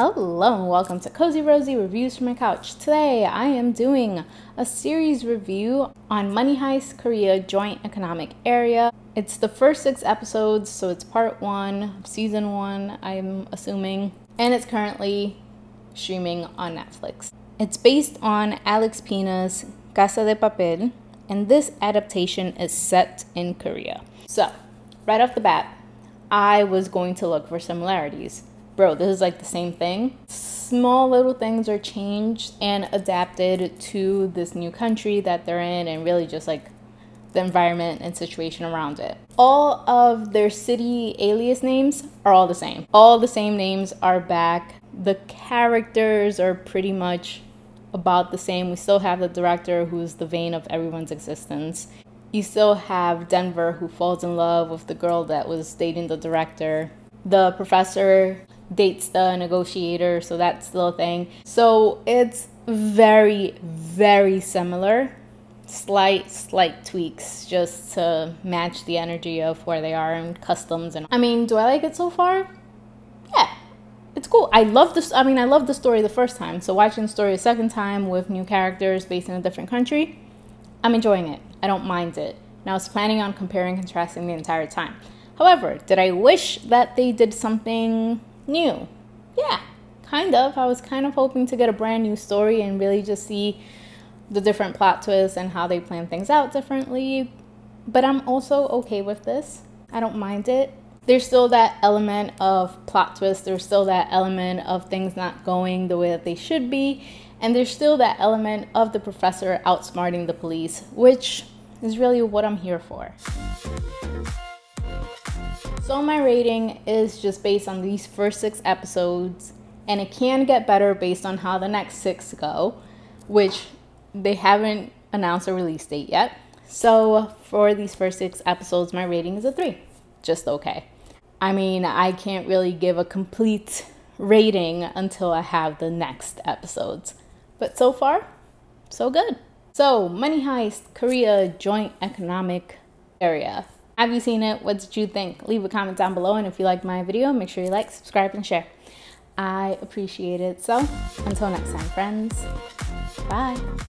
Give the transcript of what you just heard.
Hello and welcome to Cozy Rosie Reviews from My Couch. Today I am doing a series review on Money Heist Korea Joint Economic Area. It's the first 6 episodes, so it's part 1 of season 1, I'm assuming, and it's currently streaming on Netflix. It's based on Alex Pina's Casa de Papel, and this adaptation is set in Korea. So, right off the bat, I was going to look for similarities. Bro, this is like the same thing. Small little things are changed and adapted to this new country that they're in and really just like the environment and situation around it. All of their city alias names are all the same. All the same names are back. The characters are pretty much about the same. We still have the director who's the vein of everyone's existence. You still have Denver who falls in love with the girl that was dating the director. The professor dates the negotiator, so that's still a thing. So it's very, very similar. Slight tweaks just to match the energy of where they are and customs. And I mean, do I like it so far? Yeah, it's cool. I love the story the first time, so watching the story a second time with new characters based in a different country, I'm enjoying it. I don't mind it. And I was planning on comparing and contrasting the entire time. However, did I wish that they did something new? Yeah, kind of. I was kind of hoping to get a brand new story and really just see the different plot twists and how they plan things out differently. But I'm also okay with this. I don't mind it. There's still that element of plot twists. There's still that element of things not going the way that they should be. And there's still that element of the professor outsmarting the police, which is really what I'm here for. So my rating is just based on these first 6 episodes, and it can get better based on how the next 6 go, which they haven't announced a release date yet. So for these first 6 episodes, my rating is a 3. Just okay. I mean, I can't really give a complete rating until I have the next episodes. But so far, so good. So Money Heist Korea Joint Economic Area. Have you seen it? What did you think? Leave a comment down below, and if you liked my video, make sure you like, subscribe, and share. I appreciate it. So, until next time, friends. Bye.